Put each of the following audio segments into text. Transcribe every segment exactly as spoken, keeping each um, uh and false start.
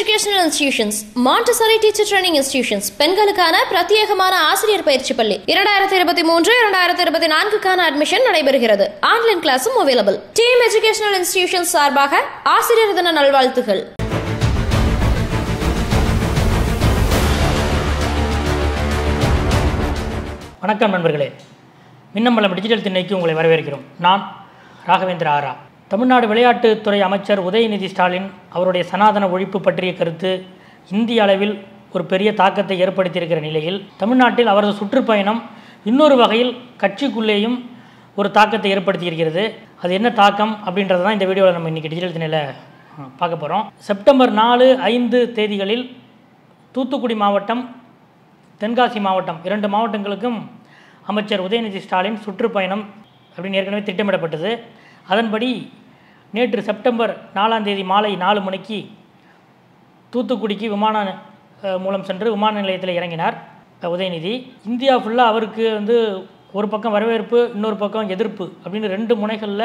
educational institutions, Montessori teacher training institutions, Pengalakana, Pratyakamana Asir Pachipali, Iradarathirabati Mundra, Iradarathirabati admission, and online classroom available. Team educational institutions are Baka, Asir than an Alvaltuhil. வணக்கம் நண்பர்களே Minnambalam digital திண்ணைக்கு உங்களை வரவேற்கிறோம் நான் ராகவேந்திர ஆரா தமிழ்நாடு விளையாட்டு துறை அமைச்சர் உதயநிதி ஸ்டாலின் அவருடைய சனாதன ஒழிப்பு பற்றிய கருத்து இந்திய அளவில் ஒரு பெரிய தாக்கத்தை ஏற்படுத்தி இருக்கிற நிலையில் தமிழ்நாட்டில் அவரது சுற்றுப்பயணம் இன்னொரு வகையில் கட்சிக்குள்ளேயும் ஒரு தாக்கத்தை ஏற்படுத்தி இருக்கிறது அது என்ன தாக்கம் அப்படின்றத தான் இந்த வீடியோல நம்ம இன்னைக்கு டிஜிட்டல் திண்ணையில பார்க்க போறோம் செப்டம்பர் நான்கு ஐந்து தேதிகளில் தூத்துக்குடி மாவட்டம் தென்காசி மாவட்டம் இரண்டு மாவட்டங்களுக்கும் அமைச்சர் உதயநிதி ஸ்டாலின் சுற்றுப்பயணம் அப்படினே ஏற்கனவே திட்டமிடப்பட்டது அதன்படி நேற்று செப்டம்பர் நான்காம் தேதி மாலை நான்கு மணிக்கு தூத்துக்குடிக்கு விமான மூலம் சென்று விமான நிலையத்தில் இறங்கினார் உதயநிதி இந்தியா ஃபுல்லா அவருக்கு வந்து ஒரு பக்கம் வரவேற்பு இன்னொரு பக்கம் எதிர்ப்பு அப்படினு ரெண்டு முனைகள்ல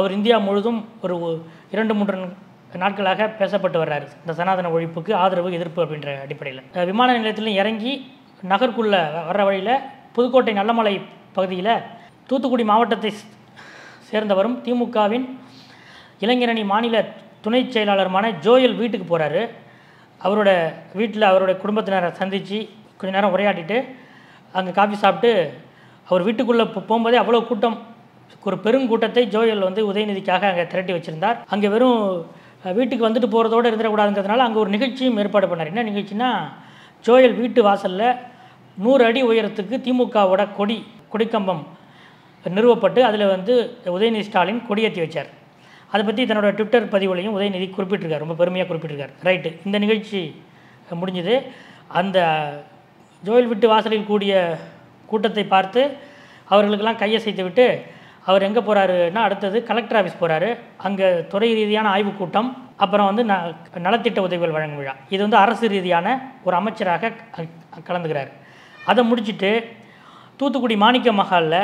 அவர் இந்தியா முழுதும் ஒரு இரண்டு மூன்று நாட்களாக பேசப்பட்டு வரார் இந்த சனாதன ஒழிப்புக்கு ஆதரவு எதிர்ப்பு அப்படிங்கற அடிப்படையில் விமான நிலையத்திலிருந்து இறங்கி நகர்க்குள்ள வர வழியில புதுக்கோட்டை நல்லமலை பகுதியில் தூத்துக்குடி மாவட்டத்தை சேர்ந்தவரும் திமுகவின் இளைஞரணி மாநில துணை செயலாளர்மான ஜோயல் வீட்டுக்கு போறாரு அவரோட வீட்ல அவரோட குடும்பத்தினரை சந்திச்சி கொஞ்ச நேரம் உரையாடிட்டு அங்க காபி சாப்பிட்டு அவர் வீட்டுக்குள்ள போகும்போதே அவ்வளவு கூட்டம் ஒரு பெரும் கூட்டத்தை ஜோயல் வந்து உதயநிதிக்காக அங்க திரட்டி வச்சிருந்தார் அங்க வெறும் வீட்டுக்கு வந்துட்டு போறதோட இருந்திர கூடாதுன்றதனால அங்க ஒரு நிகழ்ச்சியும் ஏற்பாடு பண்ணார் என்ன நிகழ்ச்சினா ஜோயல் வீட்டு வாசல்ல நூறு அடி உயரத்துக்கு திமுகவோட கொடி கொடிக்கம்பம் நிறுவப்பட்டு அதுல வந்து உதயநிதி ஸ்டாலின் கொடியேத்தி வச்சார் அத பத்தி தன்னோட Twitter பதிவுலயும் உதயநிதி குறிப்பிட்டிருக்கார் ரொம்ப பெருமையா குறிப்பிட்டிருக்கார் ரைட் இந்த நிகழ்ச்சி முடிஞ்சது அந்த ஜோயல் வீட்டு வாசலில் கூடிய கூட்டத்தை பார்த்து அவங்களுக்கு எல்லாம் கையசைத்து விட்டு அவர் எங்க போறாருன்னா அடுத்து கலெக்டர் ஆபீஸ் போறாரு அங்க துறை ரீதியான ஆய்வு கூட்டம் அப்புறம் வந்து நலத்திட்ட உதவிகள் வழங்கும் விழா இது வந்து அரசு ரீதியான ஒரு அமைச்சராக கலந்துகிறார் அத முடிச்சிட்டு தூத்துக்குடி மாணிக்க மஹால்ல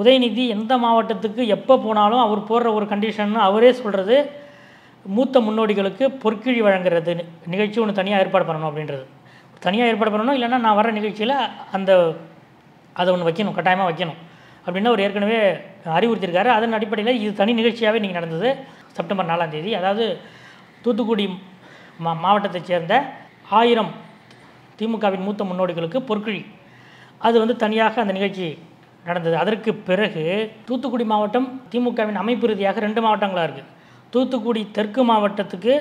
உதயநிதி எந்த மாவட்டத்துக்கு எப்ப போனாலும் அவர் போற ஒரு கண்டிஷன் அவரே சொல்றது மூத்த முன்னோடிகளுக்கு பொற்கிழி வழங்குறது நிகழ்ச்சி ஒன்னு தனியா ஏற்பாடு பண்ணனும் அப்படின்றது தனியா ஏற்பாடு பண்ணனும் இல்லனா நான் வர நிகழ்ச்சியில அந்த அத ஒன்னு வைக்கணும் கட்டாயமா வைக்கணும் அப்படினா ஒரு ஏற்கனவே அறிவுறுத்தி இருக்காரு அதன் அடிப்படையில் இது தனி நிகழ்ச்சியாவே நீங்க நடந்தது செப்டம்பர் நான்காம் தேதி அதாவது தூத்துக்குடி மாவட்டத்தை சேர்ந்த ஆயிரம் திமுகவின் மூத்த முன்னோடிகளுக்கு பொற்கிழி அது வந்து தனியாக அந்த நிகழ்ச்சி நடந்தது அதற்கு பிறகு தூத்துக்குடி மாவட்டம் திமுகவின் அமைப்பு ரீதியாக ரெண்டு மாவட்டங்களா இருக்கு தூத்துக்குடி தெற்கு மாவட்டத்துக்கு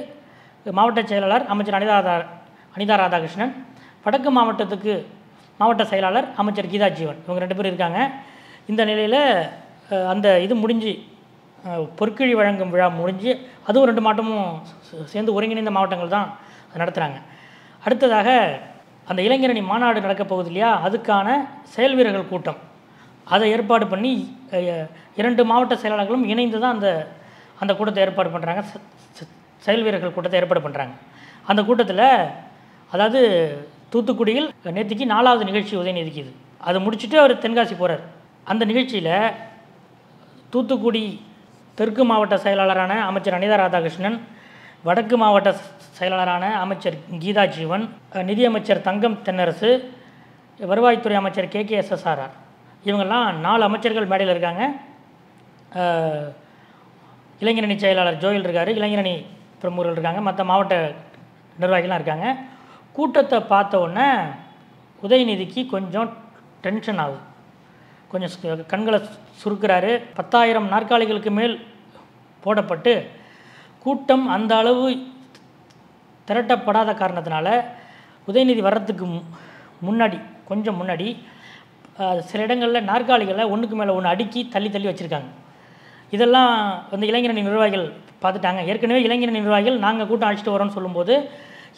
மாவட்ட செயலாளர் அமைச்சர் அனிதா ராதா கிருஷ்ணன் வடக்கு மாவட்டத்துக்கு மாவட்ட செயலாளர் அமைச்சர் கீதா ஜீவன் இவங்க ரெண்டு பேர் இருக்காங்க இந்த நிலையில அந்த இது முடிஞ்சி பொற்கிழி வழங்கும் விழா முடிஞ்சி அதுவும் ரெண்டு மாவட்டமும் சேர்ந்து ஒருங்கிணைந்த மாவட்டங்கள் தான் நடத்துறாங்க அடுத்ததாக அந்த இளைஞரணி மாநாடு நடக்க போகுதுலையா அதுக்கான செயல்வீரர்கள் கூட்டம் அதை ஏற்பாடு பண்ணி இரண்டு மாவட்ட செயலாளர்களும் இணைந்து தான் அந்த அந்த கூட்டத்தை ஏற்பாடு பண்றாங்க செயல்வீரர்கள் கூட்டத்தை ஏற்பாடு பண்றாங்க அந்த கூட்டத்துல அதாவது தூத்துக்குடியில் நேத்திக்கு நான்காவது நிகழ்ச்சி உதயநிதிக்கு இது அது முடிச்சிட்டு அவர் தென்காசி போறார் அந்த நிகழ்ச்சியில தூத்துக்குடி தெற்கு மாவட்ட செயலாளரான அமைச்சர் அனிதா ராதா கிருஷ்ணன் வடக்கு மாவட்ட செயலாளரான அமைச்சர் கீதா ஜீவன் நிதி அமைச்சர் தங்கம் தென்னரசு வருவாய் துறை அமைச்சர் கேகேஎஸ்எஸ்ஆர்ஆர் இவங்க எல்லாம் நாலு அமைச்சர்கள் மேடையில் இருக்காங்க இளைஞரணி செயலாளர் ஜோயல் இருக்காரு இளைஞரணி பிரமுகர்கள் இருக்காங்க மற்ற மாவட்ட நிர்வாகிகள் இருக்காங்க கூட்டத்தை பார்த்த உடனே உதயநிதிக்கு கொஞ்சம் டென்ஷன் ஆகுது கொஞ்சம் கண்களை சுருக்குறாரு பத்தாயிரம் நாற்காலிகளுக்கு மேல் போடப்பட்டு கூட்டம் அந்த அளவு திரட்டப்படாத காரணத்தினால உதயநிதி வரதுக்கு முன்னாடி கொஞ்சம் முன்னாடி சில இடங்கள்ல நாற்காலிகளை ஒண்ணுக்கு மேல ஒன்னு அடுக்கி தள்ளி தள்ளி வச்சிருக்காங்க இதெல்லாம் வந்து இளைஞரணி நிர்வாகிகள் பார்த்துட்டாங்க ஏற்கனவே இளைஞரணி நிர்வாகிகள் நாங்க கூட்டம் அழைச்சிட்டு வரோம்னு சொல்லும்போது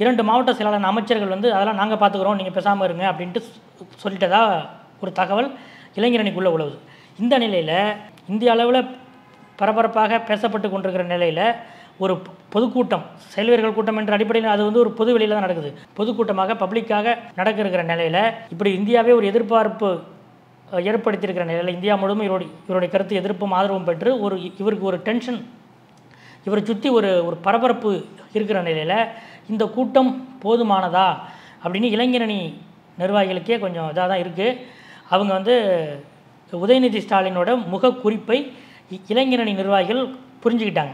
இரண்டு மாவட்ட செயலாளர் அமைச்சர்கள் வந்து அதெல்லாம் நாங்க பாத்துக்குறோம் நீங்க பேசாம இருங்க அப்படினு சொல்லிட்டதா ஒரு தகவல் இளைஞரணிக்குள்ள உலவுது இந்த நிலையில இந்திய அளவுல பரபரப்பாக பேசப்பட்டு கொண்டிருக்கிற நிலையில ஒரு பொதுக்கூட்டம் செயல்வீரர்கள் கூட்டம் என்ற அடிப்படையில் அது வந்து ஒரு பொது வெளியில தான் நடக்குது பொதுக்கூட்டமாக பப்ளிக்காக நடக்க இருக்கிற நிலையில இப்படி இந்தியாவே ஒரு எதிர்பார்ப்பு ஏற்படுத்தி இருக்கிற நிலையில இந்தியா முழுவதும் இவருடைய கருத்து எதிர்ப்பும் ஆதரவும் பெற்று ஒரு இவருக்கு ஒரு டென்ஷன் இவரை சுத்தி ஒரு ஒரு பரபரப்பு இருக்கிற நிலையில் இந்த கூட்டம் போதுமானதா அப்படினு இளைஞரணி நிர்வாகிகளுக்கே கொஞ்சம் இதா தான் இருக்கு. அவங்க வந்து உதயநிதி ஸ்டாலினோட முக குறிப்பை இளைஞரணி நிர்வாகிகள் புரிஞ்சுக்கிட்டாங்க.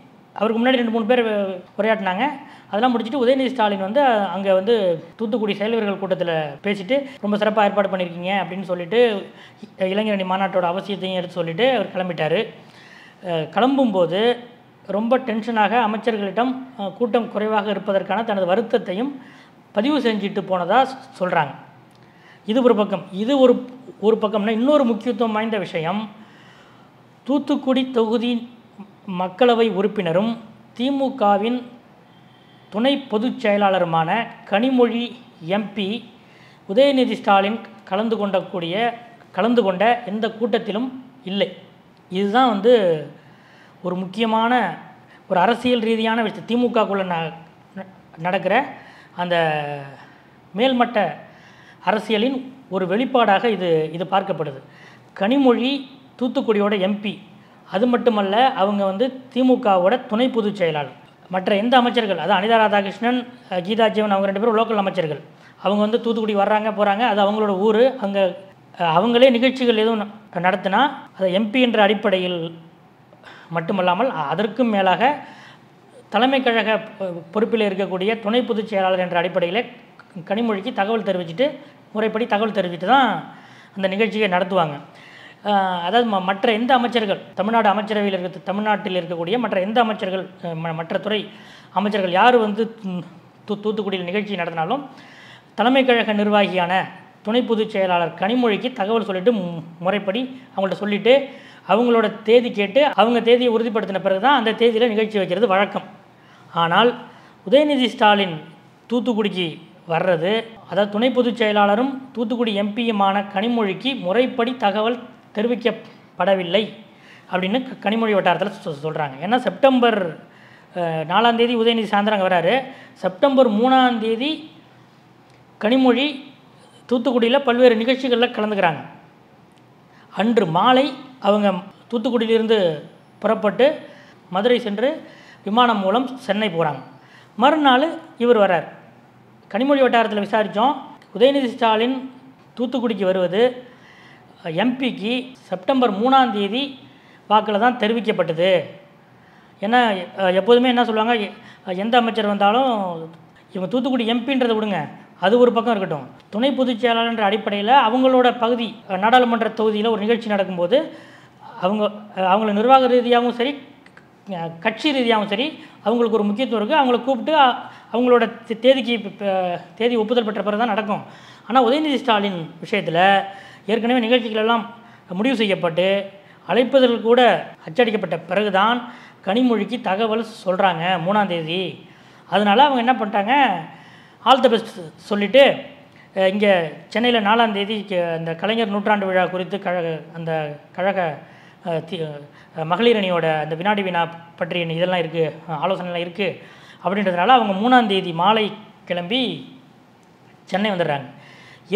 அவருக்கு முன்னாடி ரெண்டு மூணு பேர் உரையாட்டினாங்க, அதெல்லாம் முடிச்சுட்டு உதயநிதி ஸ்டாலின் வந்து அங்கே வந்து தூத்துக்குடி செயல்வர்கள் கூட்டத்தில் பேசிட்டு ரொம்ப சிறப்பாக ஏற்பாடு பண்ணியிருக்கீங்க அப்படின்னு சொல்லிட்டு இளைஞரணி மாநாட்டோட அவசியத்தையும் எடுத்து சொல்லிவிட்டு அவர் கிளம்பிட்டார். கிளம்பும்போது ரொம்ப டென்ஷனாக அமைச்சர்களிடம் கூட்டம் குறைவாக இருப்பதற்கான தனது வருத்தத்தையும் பதிவு செஞ்சுட்டு போனதாக சொல்கிறாங்க. இது ஒரு பக்கம். இது ஒரு ஒரு பக்கம்னா இன்னொரு முக்கியத்துவம் வாய்ந்த விஷயம், தூத்துக்குடி தொகுதி மக்களவை உறுப்பினரும் திமுகவின் துணை பொதுச் செயலாளருமான கனிமொழி எம்பி உதயநிதி ஸ்டாலின் கலந்து கொண்டக்கூடிய கலந்து கொண்ட எந்த கூட்டத்திலும் இல்லை. இதுதான் வந்து ஒரு முக்கியமான ஒரு அரசியல் ரீதியான விஷயம். திமுகக்குள்ளே ந நடக்கிற அந்த மேல்மட்ட அரசியலின் ஒரு வெளிப்பாடாக இது இது பார்க்கப்படுது. கனிமொழி தூத்துக்குடியோட எம்பி, அது மட்டுமல்ல அவங்க வந்து திமுகவோட துணை பொதுச் செயலாளர். மற்ற எந்த அமைச்சர்கள், அதாவது அனிதா ராதாகிருஷ்ணன், கீதா ஜீவன், அவங்க ரெண்டு பேரும் லோக்கல் அமைச்சர்கள், அவங்க வந்து தூத்துக்குடி வர்றாங்க போகிறாங்க, அது அவங்களோட ஊர், அங்கே அவங்களே நிகழ்ச்சிகள் எதுவும் நடத்தினா அது எம்பி என்ற அடிப்படையில் மட்டுமல்லாமல் அதற்கும் மேலாக தலைமை கழக பொறுப்பில் இருக்கக்கூடிய துணை பொதுச் செயலாளர் என்ற அடிப்படையில் கனிமொழிக்கு தகவல் தெரிவிச்சுட்டு முறைப்படி தகவல் தெரிவிச்சுட்டு தான் அந்த நிகழ்ச்சியை நடத்துவாங்க. அதாவது மற்ற எந்த அமைச்சர்கள், தமிழ்நாடு அமைச்சரவையில் இருக்க தமிழ்நாட்டில் இருக்கக்கூடிய மற்ற எந்த அமைச்சர்கள், மற்ற துறை அமைச்சர்கள் யார் வந்து தூ தூத்துக்குடியில் நிகழ்ச்சி நடத்தினாலும் தலைமை கழக நிர்வாகியான துணை பொதுச் செயலாளர் கனிமொழிக்கு தகவல் சொல்லிவிட்டு முறைப்படி அவங்கள்ட்ட சொல்லிவிட்டு அவங்களோட தேதி கேட்டு அவங்க தேதியை உறுதிப்படுத்தின பிறகு தான் அந்த தேதியில் நிகழ்ச்சி வைக்கிறது வழக்கம். ஆனால் உதயநிதி ஸ்டாலின் தூத்துக்குடிக்கு வர்றது, அதாவது துணை பொதுச் செயலாளரும் தூத்துக்குடி எம்பியுமான கனிமொழிக்கு முறைப்படி தகவல் தெரிவிக்கப்படவில்லை அப்படின்னு கனிமொழி வட்டாரத்தில் சொல்கிறாங்க. ஏன்னா செப்டம்பர் நாலாம் தேதி உதயநிதி சாயந்தரம் வராரு, செப்டம்பர் மூணாம் தேதி கனிமொழி தூத்துக்குடியில் பல்வேறு நிகழ்ச்சிகளில் கலந்துக்கிறாங்க. அன்று மாலை அவங்க தூத்துக்குடியிலிருந்து புறப்பட்டு மதுரை சென்று விமானம் மூலம் சென்னை போகிறாங்க. மறுநாள் இவர் வர்றார். கனிமொழி வட்டாரத்தில் விசாரித்தோம், உதயநிதி ஸ்டாலின் தூத்துக்குடிக்கு வருவது எம்பிக்கு செப்டம்பர் மூணாம் தேதி வாக்கில் தான் தெரிவிக்கப்பட்டது. ஏன்னா எப்போதுமே என்ன சொல்லுவாங்க, எந்த அமைச்சர் வந்தாலும் இவங்க தூத்துக்குடி எம்பின்றதை விடுங்க, அது ஒரு பக்கம் இருக்கட்டும், துணை பொதுச் செயலாளர்ன்ற அடிப்படையில் அவங்களோட பகுதி நாடாளுமன்ற தொகுதியில் ஒரு நிகழ்ச்சி நடக்கும்போது அவங்க அவங்கள நிர்வாக ரீதியாகவும் சரி கட்சி ரீதியாகவும் சரி அவங்களுக்கு ஒரு முக்கியத்துவம் இருக்குது, அவங்கள கூப்பிட்டு அவங்களோட தேதிக்கு தேதி ஒப்புதல் பெற்ற பிறகு தான் நடக்கும். ஆனால் உதயநிதி ஸ்டாலின் விஷயத்தில் ஏற்கனவே நிகழ்ச்சிகளெல்லாம் முடிவு செய்யப்பட்டு அழைப்பதற்கு கூட அச்சடிக்கப்பட்ட பிறகு தான் கனிமொழிக்கு தகவல் சொல்கிறாங்க மூணாம் தேதி. அதனால் அவங்க என்ன பண்ணிட்டாங்க, ஆல் த பெஸ்ட் சொல்லிவிட்டு இங்கே சென்னையில் நாலாம் தேதி அந்த கலைஞர் நூற்றாண்டு விழா குறித்து கழக அந்த கழக தி மகளிர் அணியோட அந்த வினாடி வினா பற்றிய இதெல்லாம் இருக்குது, ஆலோசனைலாம் இருக்குது அப்படின்றதுனால அவங்க மூணாம் தேதி மாலை கிளம்பி சென்னை வந்துடுறாங்க.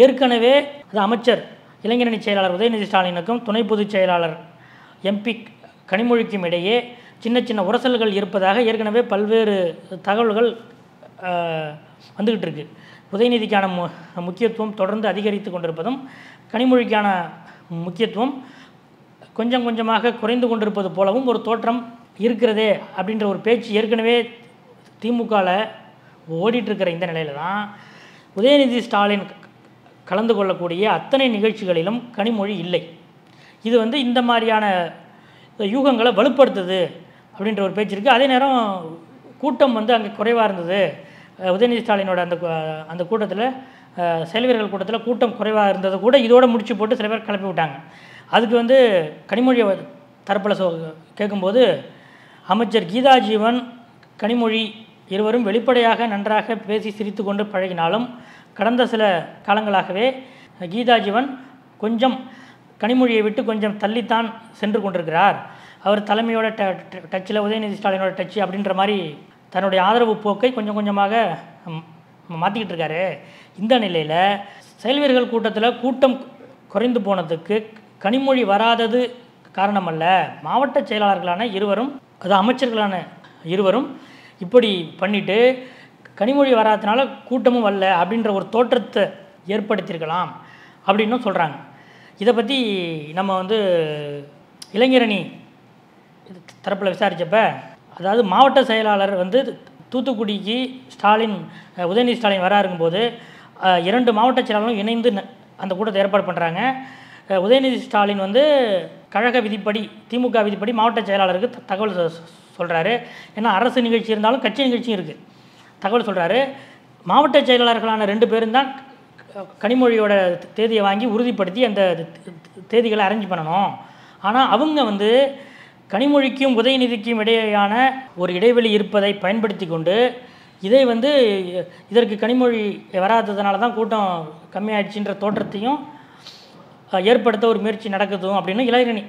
ஏற்கனவே அது அமைச்சர் இளைஞரணி செயலாளர் உதயநிதி ஸ்டாலினுக்கும் துணை பொதுச் செயலாளர் எம்பி கனிமொழிக்கும் இடையே சின்ன சின்ன உரசல்கள் இருப்பதாக ஏற்கனவே பல்வேறு தகவல்கள் வந்துக்கிட்டு இருக்கு. உதயநிதிக்கான மு முக்கியத்துவம் தொடர்ந்து அதிகரித்து கொண்டிருப்பதும் கனிமொழிக்கான முக்கியத்துவம் கொஞ்சம் கொஞ்சமாக குறைந்து கொண்டிருப்பது போலவும் ஒரு தோற்றம் இருக்கிறதே அப்படின்ற ஒரு பேச்சு ஏற்கனவே திமுகவில் ஓடிட்டுருக்கிற இந்த நிலையில தான் உதயநிதி ஸ்டாலின் கலந்து கொள்ளக்கூடிய அத்தனை நிகழ்ச்சிகளிலும் கனிமொழி இல்லை. இது வந்து இந்த மாதிரியான யூகங்களை வலுப்படுத்துது அப்படின்ற ஒரு பேச்சு இருக்குது. அதே நேரம் கூட்டம் வந்து அங்கே குறைவாக இருந்தது, உதயநிதி ஸ்டாலினோட அந்த அந்த கூட்டத்தில் செயல்வீரர்கள் கூட்டத்தில் கூட்டம் குறைவாக இருந்தது கூட இதோடு முடிச்சு போட்டு சில பேர் கிளப்பி விட்டாங்க. அதுக்கு வந்து கனிமொழி தரப்பில் சொ கேட்கும்போது அமைச்சர் கீதா ஜீவன் கனிமொழி இருவரும் வெளிப்படையாக நன்றாக பேசி சிரித்து கொண்டு பழகினாலும் கடந்த சில காலங்களாகவே கீதா ஜீவன் கொஞ்சம் கனிமொழியை விட்டு கொஞ்சம் தள்ளித்தான் சென்று கொண்டிருக்கிறார். அவர் தலைமையோட டச்சில் உதயநிதி ஸ்டாலினோட டச்சு அப்படின்ற மாதிரி தன்னுடைய ஆதரவு போக்கை கொஞ்சம் கொஞ்சமாக மாற்றிக்கிட்டு இருக்காரு. இந்த நிலையில் செயல்வீரர்கள் கூட்டத்தில் கூட்டம் குறைந்து போனதுக்கு கனிமொழி வராதது காரணமல்ல. மாவட்ட செயலாளர்களான இருவரும் அது அமைச்சர்களான இருவரும் இப்படி பண்ணிவிட்டு கனிமொழி வராதனால கூட்டமும் வரல அப்படின்ற ஒரு தோற்றத்தை ஏற்படுத்தியிருக்கலாம் அப்படின்னும் சொல்கிறாங்க. இதை பற்றி நம்ம வந்து இளைஞரணி தரப்பில் விசாரித்தப்ப, அதாவது மாவட்ட செயலாளர் வந்து தூத்துக்குடிக்கு ஸ்டாலின் உதயநிதி ஸ்டாலின் வர இருக்கும்போது இரண்டு மாவட்ட செயலாளரும் இணைந்து அந்த கூட்டத்தை ஏற்பாடு பண்ணுறாங்க. உதயநிதி ஸ்டாலின் வந்து கழக விதிப்படி திமுக விதிப்படி மாவட்ட செயலாளருக்கு தகவல் சொல்கிறாரு. ஏன்னா அரசு நிகழ்ச்சி இருந்தாலும் கட்சி நிகழ்ச்சியும் இருக்குது. தகவல் சொல்கிறாரு. மாவட்ட செயலாளர்களான ரெண்டு பேரும் தான் கனிமொழியோட தேதியை வாங்கி உறுதிப்படுத்தி அந்த தேதிகளை அரேஞ்ச் பண்ணணும். ஆனால் அவங்க வந்து கனிமொழிக்கும் உதயநிதிக்கும் இடையேயான ஒரு இடைவெளி இருப்பதை பயன்படுத்தி கொண்டு இதை வந்து இதற்கு கனிமொழி வராததுனால தான் கூட்டம் கம்மியாயிடுச்சுன்ற தோற்றத்தையும் ஏற்படுத்த ஒரு முயற்சி நடக்குதும் அப்படின்னு இளைஞரணி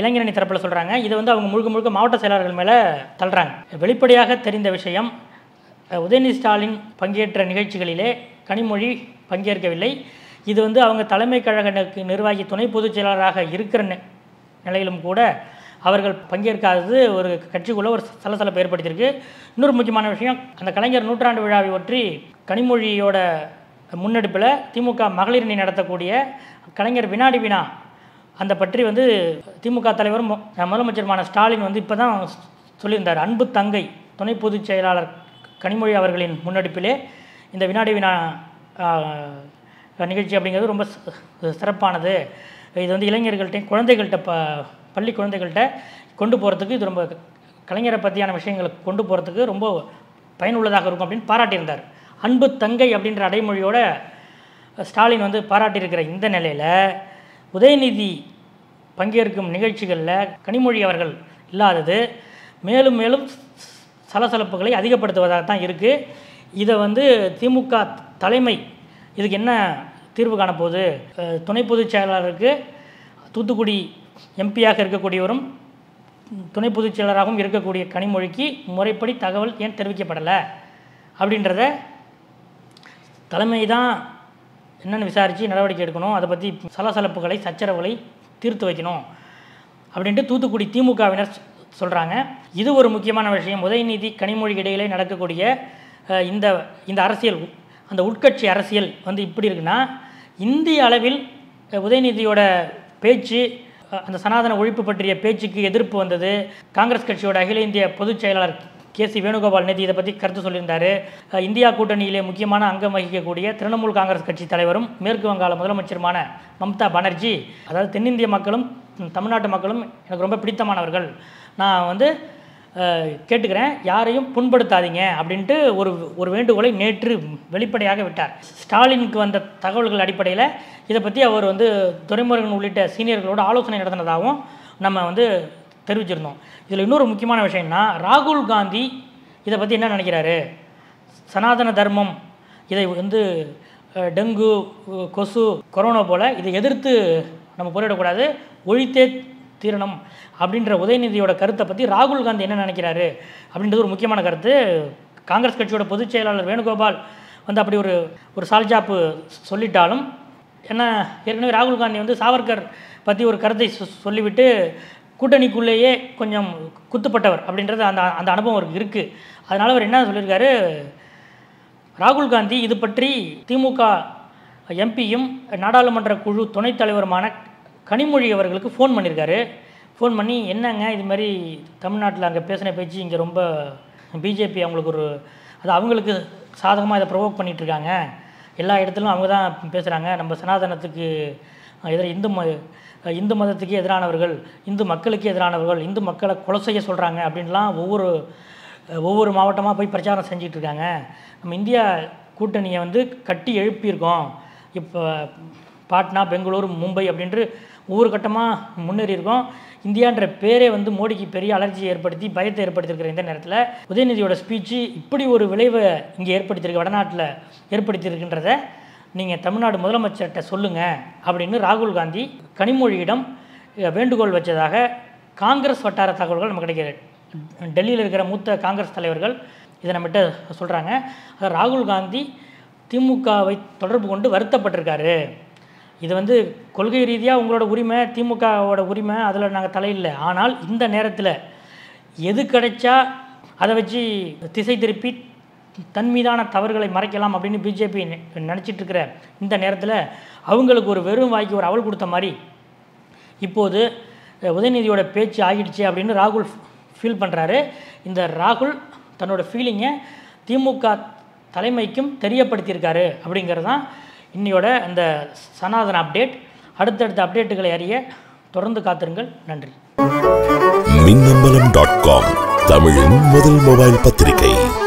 இளைஞரணி தரப்பில் சொல்கிறாங்க. இதை வந்து அவங்க முழுக்க முழுக்க மாவட்ட செயலாளர்கள் மேலே தள்ளுறாங்க. வெளிப்படையாக தெரிந்த விஷயம், உதயநிதி ஸ்டாலின் பங்கேற்ற நிகழ்ச்சிகளிலே கனிமொழி பங்கேற்கவில்லை. இது வந்து அவங்க தலைமை கழகத்துக்கு நிர்வாகி துணை பொதுச் செயலாளராக இருக்கிற நிலையிலும் கூட அவர்கள் பங்கேற்காதது ஒரு கட்சிக்குள்ளே ஒரு சலசலப்பை ஏற்படுத்தியிருக்கு. இன்னொரு முக்கியமான விஷயம், அந்த கலைஞர் நூற்றாண்டு விழாவை ஒற்றி கனிமொழியோட முன்னெடுப்பில் திமுக மகளிர் அணி நடத்தக்கூடிய கலைஞர் வினாடி வினா அந்த பற்றி வந்து திமுக தலைவரும் முதலமைச்சருமான ஸ்டாலின் வந்து இப்போ தான் சொல்லியிருந்தார். அன்பு தங்கை துணை பொதுச் செயலாளர் கனிமொழி அவர்களின் முன்னெடுப்பிலே இந்த வினாடி வினா நிகழ்ச்சி அப்படிங்கிறது ரொம்ப சிறப்பானது. இது வந்து இளைஞர்கள்ட்டையும் குழந்தைகள்கிட்ட ப பள்ளி குழந்தைகள்கிட்ட கொண்டு போகிறதுக்கு இது ரொம்ப கலைஞரை பற்றியான விஷயங்களை கொண்டு போகிறதுக்கு ரொம்ப பயனுள்ளதாக இருக்கும் அப்படின்னு பாராட்டியிருந்தார். அன்பு தங்கை அப்படின்ற அடைமொழியோட ஸ்டாலின் வந்து பாராட்டியிருக்கிற இந்த நிலையில் உதயநிதி பங்கேற்கும் நிகழ்ச்சிகளில் கனிமொழி அவர்கள் இல்லாதது மேலும் மேலும் சலசலப்புகளை அதிகப்படுத்துவதாக தான் இருக்குது. இதை வந்து திமுக தலைமை இதுக்கு என்ன தீர்வு காணப்போகுது? துணை பொதுச் செயலாளருக்கு தூத்துக்குடி எம்பியாக இருக்கக்கூடியவரும் துணை பொதுச் செயலராகவும் இருக்கக்கூடிய கனிமொழிக்கு முறைப்படி தகவல் ஏன் தெரிவிக்கப்படலை அப்படின்றத தலைமை தான் என்னென்னு விசாரித்து நடவடிக்கை எடுக்கணும். அதை பற்றி சலசலப்புகளை சச்சரவுகளை தீர்த்து வைக்கணும் அப்படின்ட்டு தூத்துக்குடி திமுகவினர் சொல்கிறாங்க. இது ஒரு முக்கியமான விஷயம். உதயநிதி கனிமொழி இடையிலே நடக்கக்கூடிய இந்த இந்த அரசியல், அந்த உட்கட்சி அரசியல் வந்து இப்படி இருக்குன்னா, இந்திய அளவில் உதயநிதியோட பேச்சு, அந்த சனாதன ஒழிப்பு பற்றிய பேச்சுக்கு எதிர்ப்பு வந்தது. காங்கிரஸ் கட்சியோட அகில இந்திய பொதுச் செயலாளர் கே சி வேணுகோபால் நேற்று இதை பற்றி கருத்து சொல்லியிருந்தார். இந்தியா கூட்டணியிலே முக்கியமான அங்கம் வகிக்கக்கூடிய திரிணாமுல் காங்கிரஸ் கட்சி தலைவரும் மேற்கு வங்காள முதலமைச்சருமான மம்தா பானர்ஜி, அதாவது தென்னிந்திய மக்களும் தமிழ்நாட்டு மக்களும் எனக்கு ரொம்ப பிடித்தமானவர்கள், நான் வந்து கேட்டுக்கிறேன், யாரையும் புண்படுத்தாதீங்க அப்படின்ட்டு ஒரு ஒரு வேண்டுகோளை நேற்று வெளிப்படையாக விட்டார். ஸ்டாலினுக்கு வந்த தகவல்கள் அடிப்படையில் இதை பற்றி அவர் வந்து துரைமுருகன் உள்ளிட்ட சீனியர்களோடு ஆலோசனை நடத்தினதாகவும் நம்ம வந்து தெரிவிச்சிருந்தோம். இதில் இன்னொரு முக்கியமான விஷயம்னா, ராகுல் காந்தி இதை பற்றி என்ன நினைக்கிறாரு? சனாதன தர்மம் இதை வந்து டெங்கு கொசு கொரோனா போல் இதை எதிர்த்து நம்ம போராடக்கூடாது, ஒழித்தே தீரணம் அப்படின்ற உதயநிதியோட கருத்தை பற்றி ராகுல் காந்தி என்ன நினைக்கிறாரு அப்படின்றது ஒரு முக்கியமான கருத்து. காங்கிரஸ் கட்சியோட பொதுச் செயலாளர் வேணுகோபால் வந்து அப்படி ஒரு ஒரு சால்ஜாப்பு சொல்லிட்டாலும், ஏன்னா ஏற்கனவே ராகுல் காந்தி வந்து சாவர்கர் பற்றி ஒரு கருத்தை சொல்லிவிட்டு கூட்டணிக்குள்ளேயே கொஞ்சம் குத்துப்பட்டவர் அப்படின்றது அந்த அந்த அனுபவம் அவருக்கு இருக்குது. அதனால் அவர் என்ன சொல்லியிருக்காரு, ராகுல் காந்தி இது பற்றி திமுக எம்பியும் நாடாளுமன்ற குழு துணைத் தலைவருமான கனிமொழி அவர்களுக்கு ஃபோன் பண்ணியிருக்காரு. ஃபோன் பண்ணி, என்னங்க இது மாதிரி தமிழ்நாட்டில் அங்கே பேசின பேச்சு இங்கே ரொம்ப பிஜேபி அவங்களுக்கு ஒரு அது அவங்களுக்கு சாதகமாக இதை ப்ரொவோக் பண்ணிகிட்ருக்காங்க, எல்லா இடத்துலையும் அவங்க தான் பேசுகிறாங்க, நம்ம சனாதனத்துக்கு எதிர இந்து ம இந்து மதத்துக்கு எதிரானவர்கள், இந்து மக்களுக்கு எதிரானவர்கள், இந்து மக்களை கொலை செய்ய சொல்கிறாங்க அப்படின்லாம் ஒவ்வொரு ஒவ்வொரு மாவட்டமாக போய் பிரச்சாரம் செஞ்சிட்ருக்காங்க. நம்ம இந்தியா கூட்டணியை வந்து கட்டி எழுப்பியிருக்கோம், இப்போ பாட்னா பெங்களூர் மும்பை அப்படின்ட்டு ஒவ்வொரு கட்டமாக முன்னேறி இருக்கோம். இந்தியான்ற பேரே வந்து மோடிக்கு பெரிய அலர்ஜியை ஏற்படுத்தி பயத்தை ஏற்படுத்தியிருக்கிற இந்த நேரத்தில் உதயநிதியோட ஸ்பீச்சு இப்படி ஒரு விளைவை இங்கே ஏற்படுத்தியிருக்கு, வடநாட்டில் ஏற்படுத்தியிருக்கின்றத நீங்கள் தமிழ்நாடு முதலமைச்சர்கிட்ட சொல்லுங்கள் அப்படின்னு ராகுல் காந்தி கனிமொழியிடம் வேண்டுகோள் வச்சதாக காங்கிரஸ் வட்டார தகவல்கள் நமக்கு கிடைக்கிறது. டெல்லியில் இருக்கிற மூத்த காங்கிரஸ் தலைவர்கள் இதை நம்மகிட்ட சொல்கிறாங்க. ராகுல் காந்தி திமுகவை தொடர்பு கொண்டு வருத்தப்பட்டிருக்காரு. இது வந்து கொள்கை ரீதியாக உங்களோட உரிமை, திமுகவோட உரிமை, அதில் நாங்கள் தலையில்லை. ஆனால் இந்த நேரத்தில் எது கிடைச்சா அதை வச்சு திசை திருப்பி தன் மீதான தவறுகளை மறைக்கலாம் அப்படின்னு பிஜேபி நினச்சிட்டு இருக்கிற இந்த நேரத்தில் அவங்களுக்கு ஒரு வெறும் வாய்க்கு ஒரு அவள் கொடுத்த மாதிரி இப்போது உதயநிதியோட பேச்சு ஆகிடுச்சு அப்படின்னு ராகுல் ஃபீல் பண்ணுறாரு. இந்த ராகுல் தன்னோட ஃபீலிங்கை திமுக தலைமைக்கும் தெரியப்படுத்தியிருக்காரு அப்படிங்கிறது தான் இன்னையோட அந்த சனாதன அப்டேட். அடுத்தடுத்த அப்டேட்டுகளை அறிய தொடர்ந்து காத்திருங்கள். நன்றி. மின்னம்பலம் டாட் காம் தமிழின் முதல் மொபைல் பத்திரிகை.